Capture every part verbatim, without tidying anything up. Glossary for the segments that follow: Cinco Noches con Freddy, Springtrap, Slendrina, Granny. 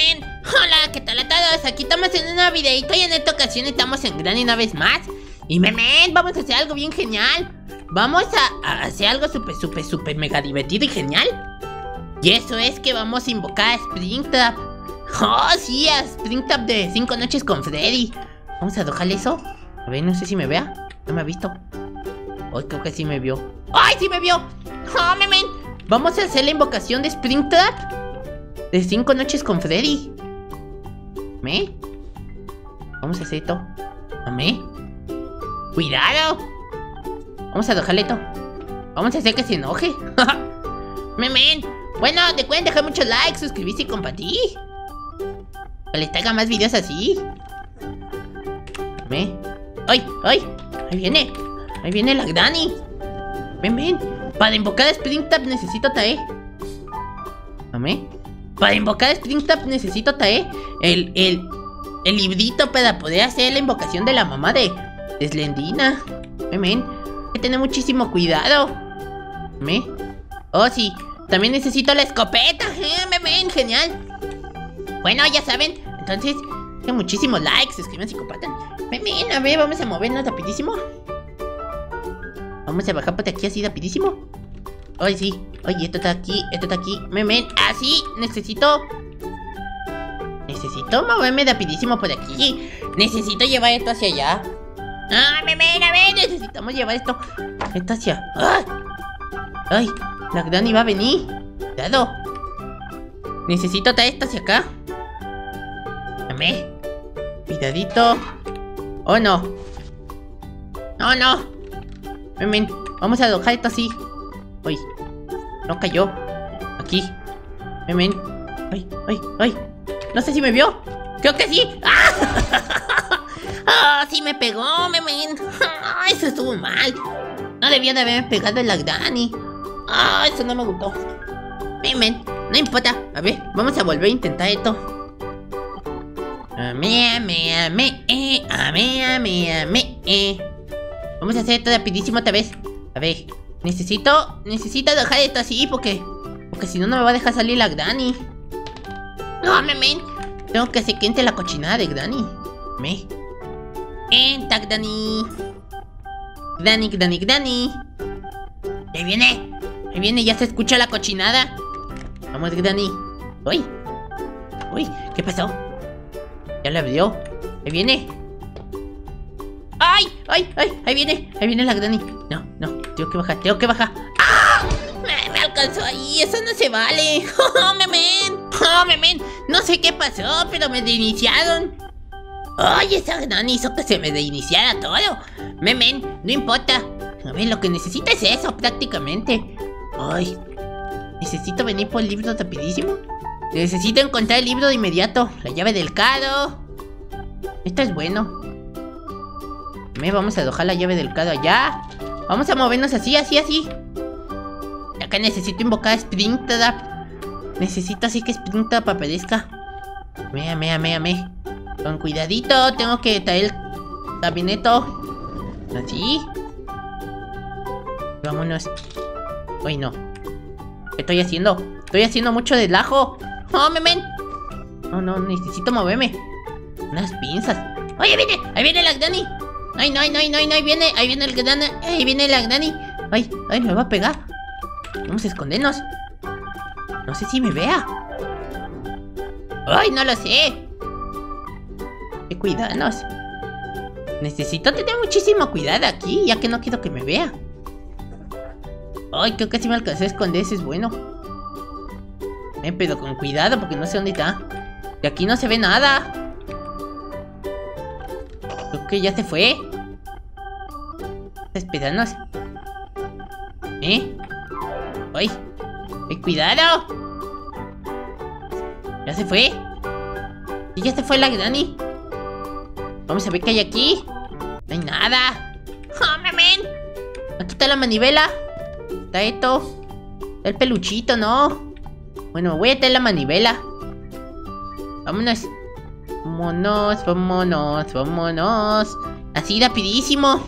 Spring. Hola, ¿qué tal a todos? Aquí estamos en un nuevo videito y en esta ocasión estamos en Granny una vez más. Y memen, vamos a hacer algo bien genial. Vamos a, a hacer algo súper, súper, súper mega divertido y genial. Y eso es que vamos a invocar a Springtrap. Oh, sí, a Springtrap de Cinco Noches con Freddy. Vamos a tocarle eso. A ver, no sé si me vea. No me ha visto. Hoy oh, creo que sí me vio. ¡Ay, sí me vio! ¡Oh, memen! Vamos a hacer la invocación de Springtrap de Cinco Noches con Freddy. ¿Me? Vamos a hacer esto. ¿Me? ¡Cuidado! Vamos a dejarle esto. Vamos a hacer que se enoje. ¡Memen! Bueno, te pueden dejar muchos likes, suscribirse y compartir. Que les traiga más videos así. ¿Me? ¡Ay! ¡Ay! ¡Ahí viene! ¡Ahí viene la Granny! ¡Ven, ven! Para invocar a Springtrap necesito traer. ¿Me? Para invocar a Springtrap necesito traer el, el, el librito para poder hacer la invocación de la mamá de, de Slendrina. Memen, hay que tener muchísimo cuidado. ¿Me? Oh, sí. También necesito la escopeta. ¿Eh? Memen, genial. Bueno, ya saben. Entonces, hay muchísimos likes, suscríbanse y compartan. Memen, a ver, vamos a movernos rapidísimo. Vamos a bajar por aquí así rapidísimo. Ay, sí. Oye, esto está aquí, esto está aquí. Memen, así, ah, necesito. Necesito moverme rapidísimo por aquí. Necesito llevar esto hacia allá. Ah, memen, a ver, necesitamos llevar esto. Esto hacia. ¡Ay! Ay, la Granny va a venir. Cuidado. Necesito traer esto hacia acá. Dame. Cuidadito. Oh, no. No, no. Memen, vamos a alojar esto así. Uy, no cayó. Aquí. Memen. Ay, ay, ay. No sé si me vio. Creo que sí. ¡Ah! ¡Ah! Sí me pegó, memen. ¡Ah! Eso estuvo mal. No debía de haberme pegado en la Granny. ¡Ah! Eso no me gustó. Memen. No importa. A ver, vamos a volver a intentar esto. Ame, ame, ame, eh. Ame, ame, ame, eh. Vamos a hacer esto rapidísimo otra vez. A ver. Necesito, necesito dejar esto así porque, porque si no, no me va a dejar salir la Granny. No, memen, tengo que hacer que entre la cochinada de Granny. Me. Entra, Granny. Granny, Granny, Granny. Ahí viene, ahí viene, ya se escucha la cochinada. Vamos, Granny. Uy, uy, ¿qué pasó? Ya la abrió. Ahí viene. ¡Ay! ¡Ay! ¡Ay! Ahí viene, ahí viene la Granny. No, no, tengo que bajar, tengo que bajar. ¡Ah! Me, me alcanzó ahí, eso no se vale. ¡Oh, memen! ¡Oh, memen! No sé qué pasó, pero me reiniciaron. ¡Ay, esa Granny hizo que se me reiniciara todo! Memen, no importa. A ver, lo que necesito es eso, prácticamente. ¡Ay! Necesito venir por el libro rapidísimo. Necesito encontrar el libro de inmediato. La llave del carro. Esto es bueno. Vamos a alojar la llave del cado allá. Vamos a movernos así, así, así. Acá necesito invocar a Springtrap. Necesito así que Springtrap aparezca. Mea, mea, mea, mea. Con cuidadito, tengo que traer el gabineto. Así. Vámonos. Uy, no. ¿Qué estoy haciendo? Estoy haciendo mucho relajo. ¡Oh, memen! No, no, necesito moverme. Unas pinzas. ¡Oye, viene! ¡Ahí viene la Granny! Ay, no, ay, no, ay, no, ay, no, ahí viene, ahí viene el Granny, ahí viene la Granny. Ay, ay, me va a pegar. Vamos a escondernos. No sé si me vea. Ay, no lo sé. Hay que cuidarnos. Necesito tener muchísimo cuidado aquí, ya que no quiero que me vea. Ay, creo que si me alcancé a esconder, eso es bueno. Eh, pero con cuidado, porque no sé dónde está. De aquí no se ve nada. Creo que ya se fue. Esperarnos. ¿Eh? ¡Ay! ¡Ay, cuidado! ¿Ya se fue? ¿Y ya se fue la Granny? Vamos a ver qué hay aquí. No hay nada. ¡Oh, memen! Aquí está la manivela. Está esto. Está el peluchito, ¿no? Bueno, voy a traer la manivela. Vámonos. Vámonos, vámonos, vámonos. Así rapidísimo.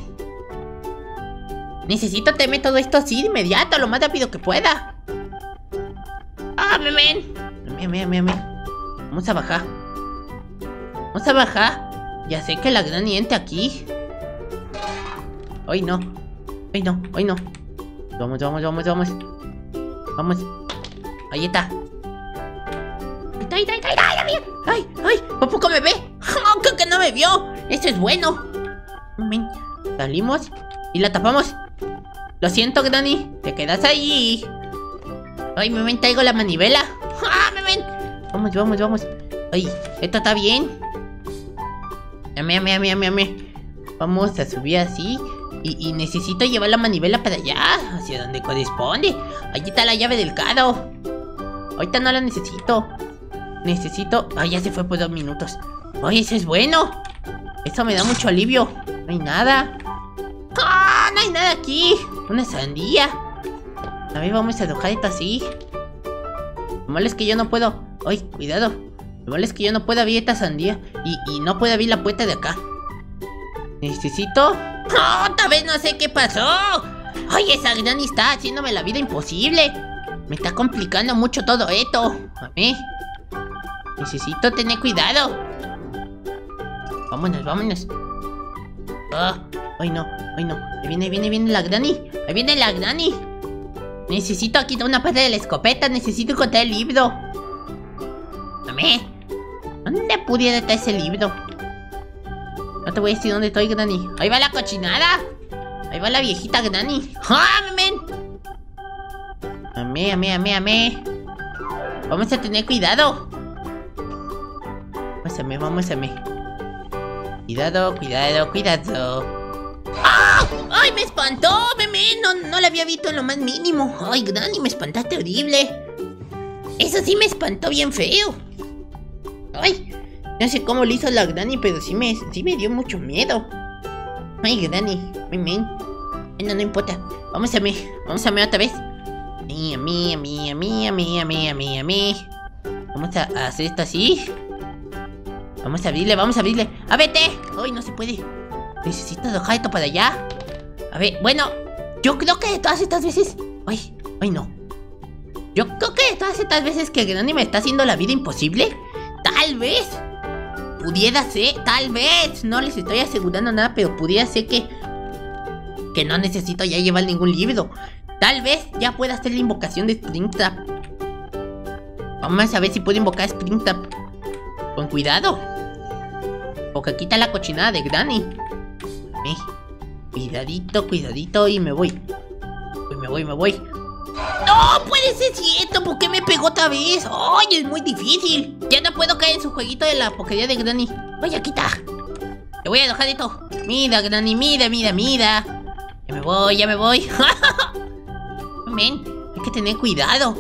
Necesito temer todo esto así de inmediato, lo más rápido que pueda. ¡Ah, memen! Memen, memen, memen. Vamos a bajar. Vamos a bajar. Ya sé que la Granny entra aquí. Hoy no. Hoy no, hoy no. Vamos, vamos, vamos, vamos. Vamos. Ahí está. Ahí está, ahí está, ahí está, ahí está. ¡Ay, ay! ¿Por poco me ve? ¡Oh, creo que no me vio! ¡Eso es bueno! Salimos y la tapamos. Lo siento, Granny. Te quedas ahí. Ay, me ven, traigo la manivela. ¡Ah, me ven! Vamos, vamos, vamos. Ay, esto está bien. Ame, ame, ame, ame, ame. Vamos a subir así. Y, y necesito llevar la manivela para allá, hacia donde corresponde. Allí está la llave del carro. Ahorita no la necesito. Necesito... Ay, ya se fue por dos minutos. Ay, eso es bueno. Eso me da mucho alivio. No hay nada. ¡Ah! ¡Oh, no hay nada aquí! Una sandía. A ver, vamos a arrojar esto así. Lo malo es que yo no puedo... Ay, cuidado. Lo malo es que yo no puedo abrir esta sandía. Y, y no puedo abrir la puerta de acá. Necesito... ¡Oh, otra vez no sé qué pasó! ¡Ay, esa Granny está haciéndome la vida imposible! Me está complicando mucho todo esto. A ver. Necesito tener cuidado. Vámonos, vámonos. Oh, ay no, ay no. Ahí viene, viene, viene la Granny. Ahí viene la Granny. Necesito quitar una parte de la escopeta. Necesito encontrar el libro. Dame. ¿Dónde pudiera estar ese libro? No te voy a decir dónde estoy, Granny. Ahí va la cochinada. Ahí va la viejita Granny. ¡Ah, men! Amé, amé, amé, amé. Vamos a tener cuidado. Vamos a mí, vamos a mí. Cuidado, cuidado, cuidado. ¡Ah! ¡Ay, me espantó! ¡Meme! No, no la había visto en lo más mínimo. ¡Ay, Granny, me espantaste horrible! Eso sí me espantó bien feo. ¡Ay! No sé cómo lo hizo la Granny, pero sí me, sí me dio mucho miedo. ¡Ay, Granny! ¡Meme! No, no importa. Vamos a mí, vamos a mí otra vez. ¡Ay, a mí, a mí, a mí, a mí, a mí, a mí, a mí! Vamos a hacer esto así. Vamos a abrirle, vamos a abrirle. ¡A vete! ¡Ay, no se puede! Necesito dejar esto para allá. A ver, bueno, yo creo que de todas estas veces... ¡Ay, ay no! Yo creo que de todas estas veces que Granny me está haciendo la vida imposible, tal vez pudiera ser, tal vez, no les estoy asegurando nada, pero pudiera ser que... que no necesito ya llevar ningún libro. Tal vez ya pueda hacer la invocación de Springtrap. Vamos a ver si puedo invocar a Springtrap. Con cuidado. Porque aquí está la cochinada de Granny. Eh, cuidadito, cuidadito. Y me voy. Uy, me voy, me voy. ¡No! ¡Puede ser cierto! ¿Por qué me pegó otra vez? ¡Ay, es muy difícil! Ya no puedo caer en su jueguito de la porquería de Granny. ¡Oye, aquí está! Te voy a dejar esto. Mira, Granny, mira, mira, mira. Ya me voy, ya me voy. Men, hay que tener cuidado.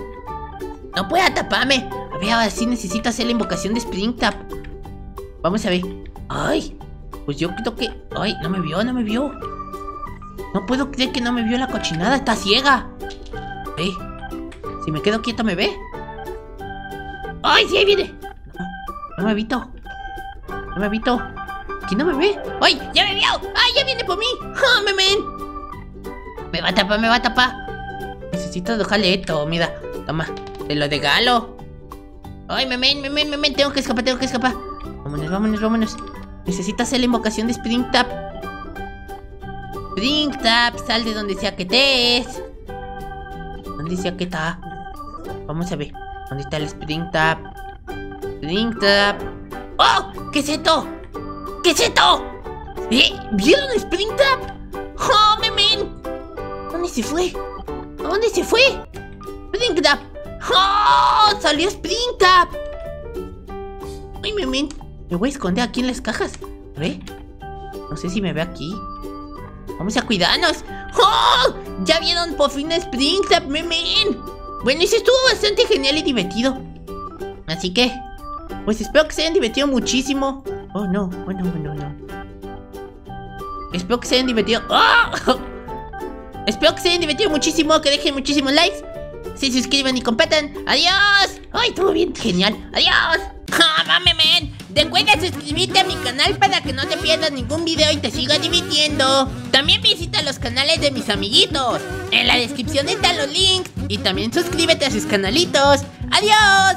No pueda taparme. A ver, ahora sí necesito hacer la invocación de Springtrap. Vamos a ver. Ay, pues yo creo que... Ay, no me vio, no me vio. No puedo creer que no me vio la cochinada. Está ciega. Ey, si me quedo quieto, ¿me ve? Ay, sí, ahí viene. No, no me evito. No me evito. ¿Quién no me ve? Ay, ya me vio. Ay, ya viene por mí. ¡Oh, me ven! Me va a tapar, me va a tapar. Necesito dejarle esto. Mira, toma. Te lo regalo. Ay, memen, memen, memen, tengo que escapar, tengo que escapar. Vámonos, vámonos, vámonos. Necesito hacer la invocación de Springtrap. Springtrap, sal de donde sea que estés. ¿Dónde sea que está? Vamos a ver. ¿Dónde está el Springtrap? Springtrap. ¡Oh! ¿Qué es esto? ¿Qué es esto? ¿Eh? ¿Vieron el Springtrap? ¡Oh, memen! ¿Dónde se fue? ¿A dónde se fue? Springtrap. ¡Oh! ¡Salió Springtrap! ¡Ay, me men! Me voy a esconder aquí en las cajas. A ver. No sé si me ve aquí. Vamos a cuidarnos. ¡Oh! ¡Ya vieron por fin a Springtrap, me men! Bueno, eso estuvo bastante genial y divertido. Así que... pues espero que se hayan divertido muchísimo. Oh, no. Oh, no, no, no. Espero que se hayan divertido... ¡Oh! Espero que se hayan divertido muchísimo. Que dejen muchísimos likes. Se suscriban y compartan. ¡Adiós! ¡Ay, estuvo bien genial! ¡Adiós! ¡Ja, mame, men! Recuerda suscribirte a mi canal para que no te pierdas ningún video y te sigas divirtiendo. También visita los canales de mis amiguitos. En la descripción están los links. Y también suscríbete a sus canalitos. ¡Adiós!